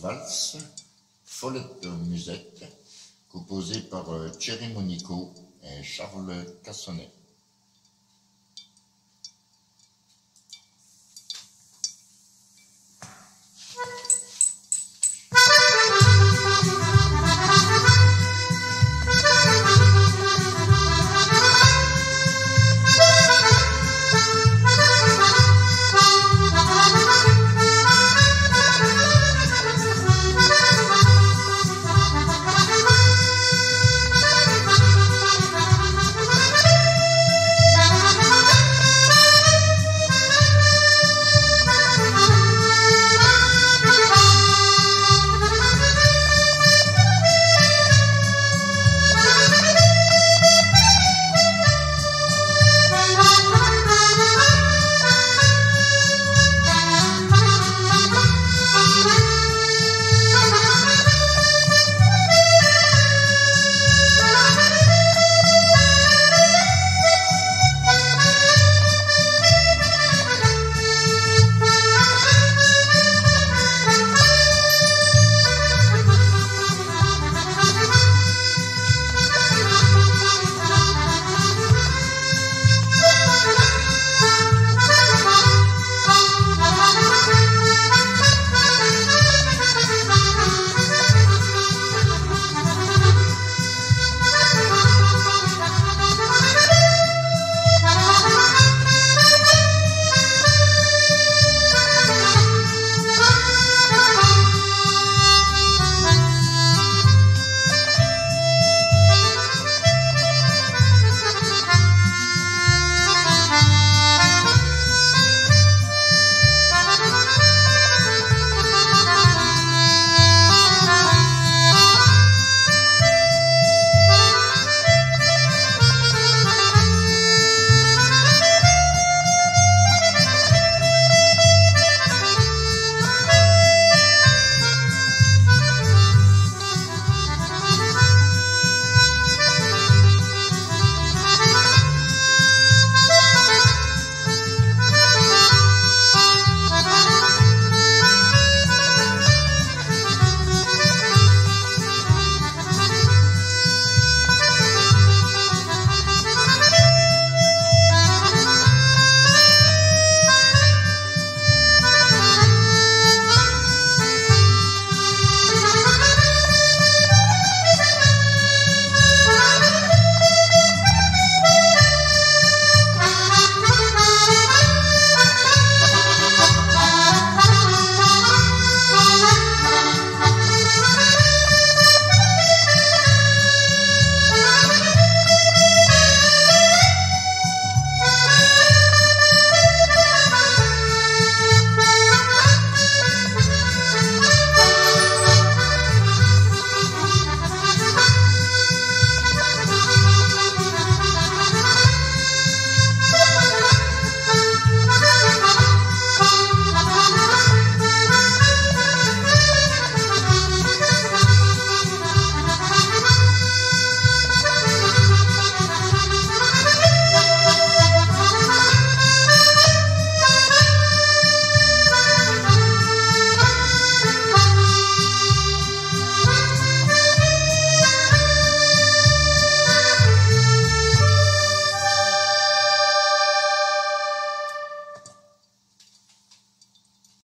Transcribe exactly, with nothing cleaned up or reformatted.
valse, folette musette, composée par Thierry Monicoault et Charles Cassonnet.